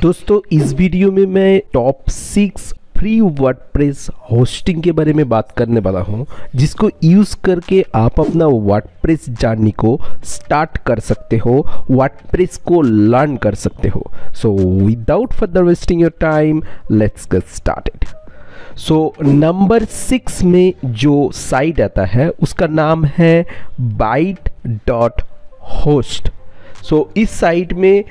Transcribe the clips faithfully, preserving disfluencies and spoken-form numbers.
दोस्तों इस वीडियो में मैं top six free WordPress hosting के बारे में बात करने वाला हूं, जिसको यूज़ करके आप अपना वर्डप्रेस जर्नी को स्टार्ट कर सकते हो, वर्डप्रेस को लर्न कर सकते हो। So without further wasting your time let's get started. So number six में जो साइट आता है उसका नाम है बाइट डॉट होस्ट। सो इस साइट में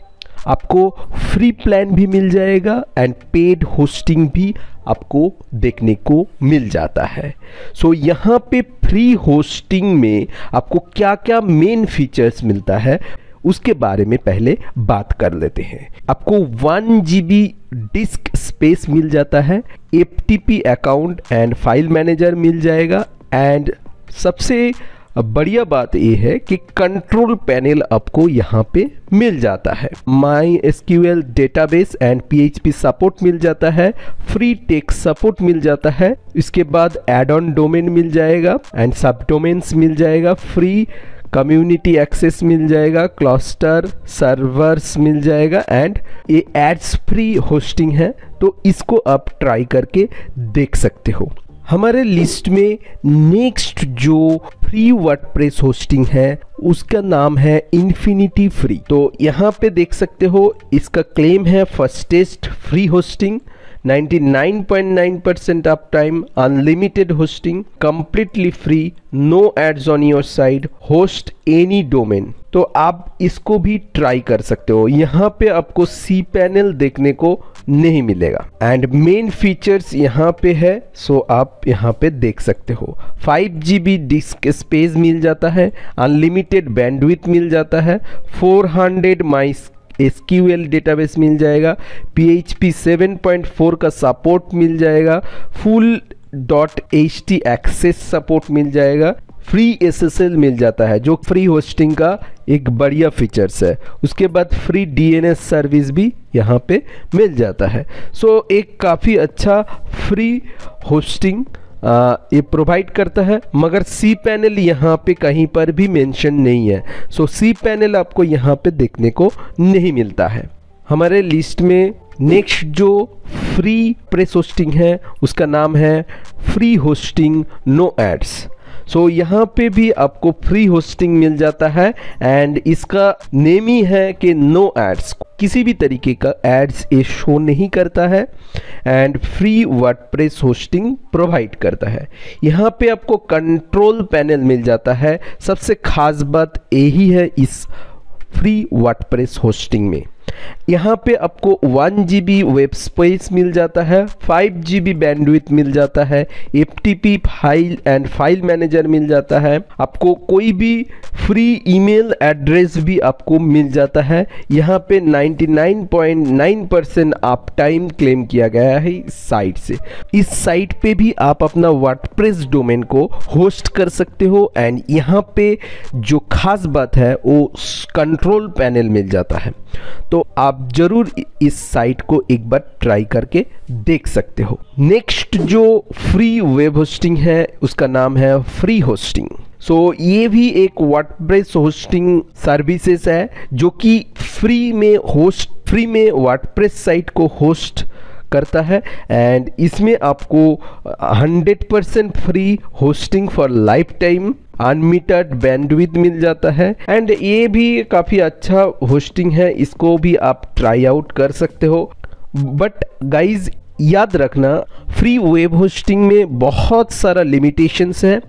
आपको फ्री प्लान भी मिल जाएगा एंड पेड होस्टिंग भी आपको देखने को मिल जाता है। सो so, यहाँ पे फ्री होस्टिंग में आपको क्या क्या मेन फीचर्स मिलता है उसके बारे में पहले बात कर लेते हैं। आपको one G B disk space मिल जाता है, F T P account and file manager मिल जाएगा, एंड सबसे बढ़िया बात यह है कि कंट्रोल पैनल आपको यहाँ पे मिल जाता है, my S Q L database and P H P support मिल जाता है, फ्री टेक सपोर्ट मिल जाता है, इसके बाद एड ऑन डोमेन मिल जाएगा एंड सब डोमेन्स मिल जाएगा, फ्री कम्युनिटी एक्सेस मिल जाएगा, क्लस्टर सर्वर्स मिल जाएगा, एंड ये एड्स फ्री होस्टिंग है तो इसको आप ट्राई करके देख सकते हो। हमारे लिस्ट में नेक्स्ट जो फ्री वर्डप्रेस होस्टिंग है उसका नाम है इन्फिनिटी फ्री। तो यहाँ पे देख सकते हो इसका क्लेम है fastest free hosting, ninety nine point nine percent uptime, unlimited hosting, completely free, no ads on your side, host any domain. तो आप इसको भी ट्राई कर सकते हो। यहाँ पे आपको सी पैनल देखने को नहीं मिलेगा एंड मेन फीचर्स यहाँ पे है। सो आप यहाँ पे देख सकते हो five G B disk space मिल जाता है, अनलिमिटेड बैंडविड्थ मिल जाता है, four hundred my SQL database मिल जाएगा, पीएचपी सेवन पॉइंट फोर का सपोर्ट मिल जाएगा, full dot H T access support मिल जाएगा, फ्री एसएसएल मिल जाता है जो फ्री होस्टिंग का एक बढ़िया फीचर्स है, उसके बाद फ्री डीएनएस सर्विस भी यहाँ पे मिल जाता है। सो एक काफ़ी अच्छा फ्री होस्टिंग आ, ये प्रोवाइड करता है, मगर सी पैनल यहाँ पे कहीं पर भी मेंशन नहीं है। सो सी पैनल आपको यहाँ पे देखने को नहीं मिलता है। हमारे लिस्ट में नेक्स्ट जो फ्री प्रेस होस्टिंग है उसका नाम है free hosting no ads. So so, यहाँ पे भी आपको फ्री होस्टिंग मिल जाता है एंड इसका नेम ही है कि नो एड्स, किसी भी तरीके का एड्स ये शो नहीं करता है and free WordPress hosting provide करता है। यहाँ पे आपको कंट्रोल पैनल मिल जाता है। सबसे खास बात यही है इस फ्री वर्डप्रेस होस्टिंग में, यहाँ पे आपको one G B web space मिल जाता है, फाइव जी बी बैंडविड्थ मिल जाता है, F T P file and file manager मिल जाता है, आपको कोई भी फ्री ईमेल एड्रेस भी आपको मिल जाता है। यहाँ पे ninety nine point nine percent uptime claim किया गया है इस साइट से। इस साइट पे भी आप अपना वर्डप्रेस डोमेन को होस्ट कर सकते हो एंड यहाँ पे जो खास बात है वो कंट्रोल पैनल मिल जाता है। तो आप जरूर इस साइट को एक बार ट्राई करके देख सकते हो। नेक्स्ट जो फ्री वेब होस्टिंग है उसका नाम है फ्री होस्टिंग। सो so, ये भी एक वर्डप्रेस होस्टिंग सर्विसेज है जो कि फ्री में होस्ट फ्री में वर्डप्रेस साइट को होस्ट करता है एंड इसमें आपको hundred percent free hosting for lifetime, unlimited bandwidth मिल जाता है एंड ये भी काफ़ी अच्छा होस्टिंग है, इसको भी आप ट्राई आउट कर सकते हो। बट गाइज याद रखना फ्री वेब होस्टिंग में बहुत सारा लिमिटेशंस है,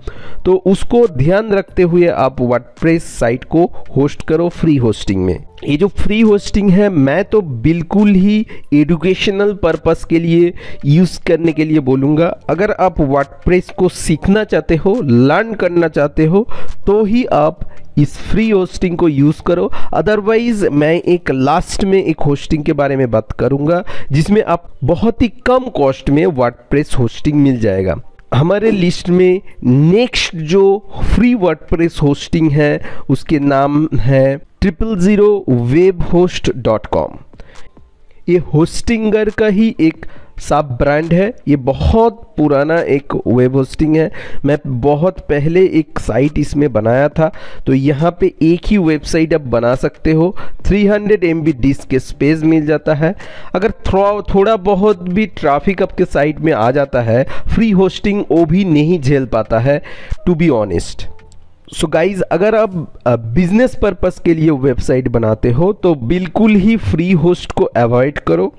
तो उसको ध्यान रखते हुए आप वर्डप्रेस साइट को होस्ट करो फ्री होस्टिंग में। ये जो फ्री होस्टिंग है मैं तो बिल्कुल ही एजुकेशनल पर्पस के लिए यूज़ करने के लिए बोलूँगा। अगर आप वर्डप्रेस को सीखना चाहते हो, लर्न करना चाहते हो, तो ही आप इस फ्री होस्टिंग को यूज़ करो। अदरवाइज़ मैं एक लास्ट में एक होस्टिंग के बारे में बात करूँगा जिसमें आप बहुत ही कम कॉस्ट में वर्डप्रेस होस्टिंग मिल जाएगा। हमारे लिस्ट में नेक्स्ट जो फ्री वर्डप्रेस होस्टिंग है उसके नाम है triple zero web host dot com. ये होस्टिंगर का ही एक सब ब्रांड है, ये बहुत पुराना एक वेब होस्टिंग है। मैं बहुत पहले एक साइट इसमें बनाया था, तो यहाँ पे एक ही वेबसाइट आप बना सकते हो। तीन सौ एम बी डिस्क के स्पेस मिल जाता है। अगर थोड़ा बहुत भी ट्रैफिक आपके साइट में आ जाता है, फ्री होस्टिंग वो भी नहीं झेल पाता है to be honest. So so guys, अगर आप बिजनेस पर्पस के लिए वेबसाइट बनाते हो तो बिल्कुल ही फ्री होस्ट को अवॉइड करो।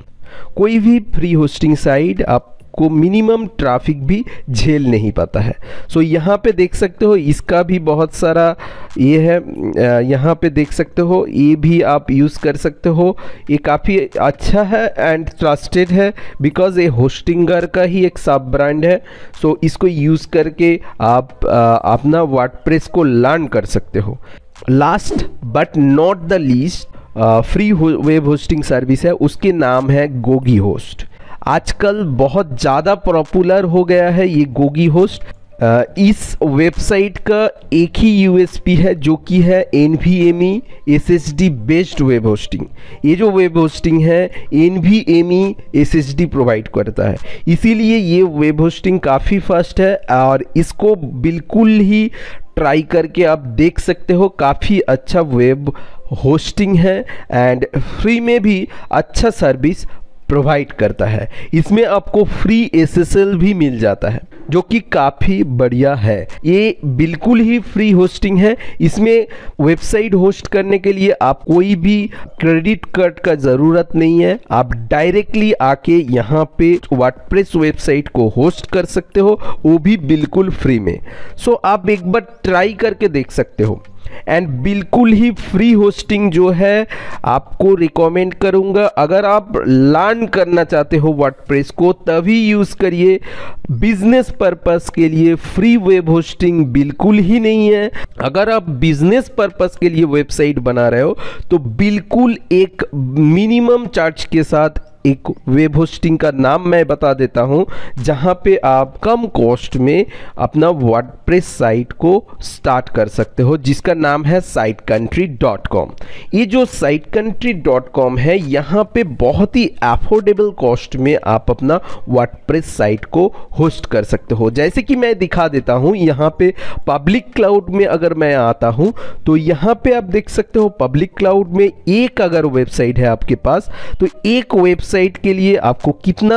कोई भी फ्री होस्टिंग साइट आपको मिनिमम ट्रैफिक भी झेल नहीं पाता है। सो so यहाँ पे देख सकते हो, इसका भी बहुत सारा ये है। यहाँ पे देख सकते हो, ये भी आप यूज़ कर सकते हो। ये काफ़ी अच्छा है एंड ट्रस्टेड है, बिकॉज़ ये होस्टिंगर का ही एक सब ब्रांड है। सो so इसको यूज़ करके आप अपना वर्डप्रेस को लर्न कर सकते हो। Last but not the least, free web hosting service है, उसके नाम है गोगी होस्ट। आजकल बहुत ज़्यादा पॉपुलर हो गया है ये गोगी होस्ट। आ, इस वेबसाइट का एक ही यूएसपी है, जो कि है NVMe SSD based web hosting. ये जो वेब होस्टिंग है एनवीएमई एसएसडी प्रोवाइड करता है, इसीलिए ये वेब होस्टिंग काफ़ी फास्ट है और इसको बिल्कुल ही ट्राई करके आप देख सकते हो। काफ़ी अच्छा वेब होस्टिंग है एंड फ्री में भी अच्छा सर्विस प्रोवाइड करता है। इसमें आपको फ्री एस एस एल भी मिल जाता है, जो कि काफ़ी बढ़िया है। ये बिल्कुल ही फ्री होस्टिंग है। इसमें वेबसाइट होस्ट करने के लिए आप कोई भी क्रेडिट कार्ड का ज़रूरत नहीं है। आप डायरेक्टली आके यहाँ पे वर्डप्रेस वेबसाइट को होस्ट कर सकते हो, वो भी बिल्कुल फ्री में। सो आप एक बार ट्राई करके देख सकते हो। एंड बिल्कुल ही फ्री होस्टिंग जो है आपको रिकमेंड करूंगा। अगर आप लर्न करना चाहते हो वर्डप्रेस को, तभी यूज़ करिए। बिजनेस पर्पस के लिए फ्री वेब होस्टिंग बिल्कुल ही नहीं है। अगर आप बिजनेस पर्पस के लिए वेबसाइट बना रहे हो तो बिल्कुल एक मिनिमम चार्ज के साथ एक वेब होस्टिंग का नाम मैं बता देता हूं, जहां पे आप कम कॉस्ट में अपना वर्डप्रेस साइट को स्टार्ट कर सकते हो, जिसका नाम है साइट कंट्री डॉट कॉम। ये जो साइट कंट्री डॉट कॉम है, यहां पे बहुत ही अफोर्डेबल कॉस्ट में आप अपना वर्डप्रेस साइट को होस्ट कर सकते हो। जैसे कि मैं दिखा देता हूं, यहां पे पब्लिक क्लाउड में अगर मैं आता हूं तो यहाँ पे आप देख सकते हो, पब्लिक क्लाउड में एक अगर वेबसाइट है आपके पास, तो एक वेबसाइट साइट के लिए आपको कितना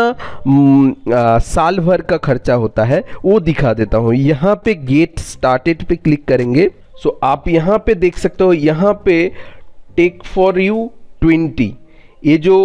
आ, साल भर का खर्चा होता है वो दिखा देता हूं। यहां पे गेट स्टार्टेड पे क्लिक करेंगे। सो आप यहां पे देख सकते हो, यहां पे टेक फॉर यू ट्वेंटी ये जो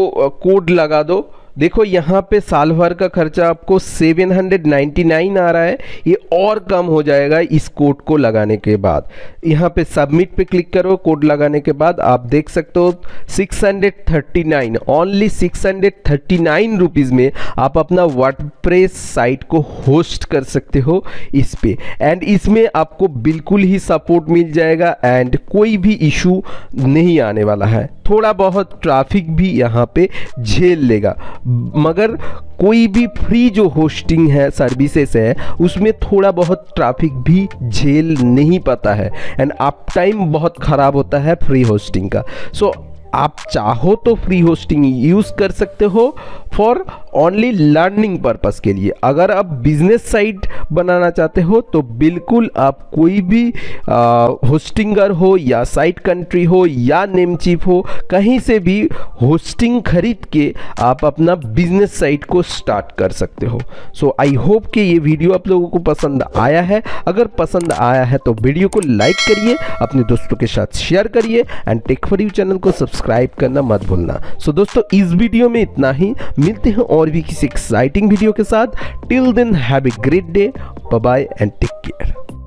कोड लगा दो, देखो यहाँ पे साल भर का खर्चा आपको सात सौ निन्यानवे आ रहा है। ये और कम हो जाएगा इस कोड को लगाने के बाद। यहाँ पे सबमिट पे क्लिक करो, कोड लगाने के बाद आप देख सकते हो छह सौ उनतालीस, ओनली छह सौ उनतालीस रुपीस में आप अपना वर्डप्रेस साइट को होस्ट कर सकते हो इस पे। एंड इसमें आपको बिल्कुल ही सपोर्ट मिल जाएगा एंड कोई भी इशू नहीं आने वाला है। थोड़ा बहुत ट्रैफिक भी यहाँ पे झेल लेगा, मगर कोई भी फ्री जो होस्टिंग है सर्विसेज है उसमें थोड़ा बहुत ट्रैफिक भी झेल नहीं पाता है। एंड अप टाइम बहुत ख़राब होता है फ्री होस्टिंग का। सो so, आप चाहो तो फ्री होस्टिंग यूज़ कर सकते हो फॉर ओनली लर्निंग पर्पस के लिए। अगर आप बिजनेस साइट बनाना चाहते हो तो बिल्कुल आप कोई भी होस्टिंगर हो या साइट कंट्री हो या नेमचीप हो, कहीं से भी होस्टिंग खरीद के आप अपना बिजनेस साइट को स्टार्ट कर सकते हो। सो आई होप कि ये वीडियो आप लोगों को पसंद आया है। अगर पसंद आया है तो वीडियो को लाइक करिए, अपने दोस्तों के साथ शेयर करिए and tech for you channel को सब्सक्राइब करना मत भूलना। सो दोस्तों, इस वीडियो में इतना ही। मिलते हैं और भी किसी एक्साइटिंग वीडियो के साथ। Till then have a great day, bye bye and take care.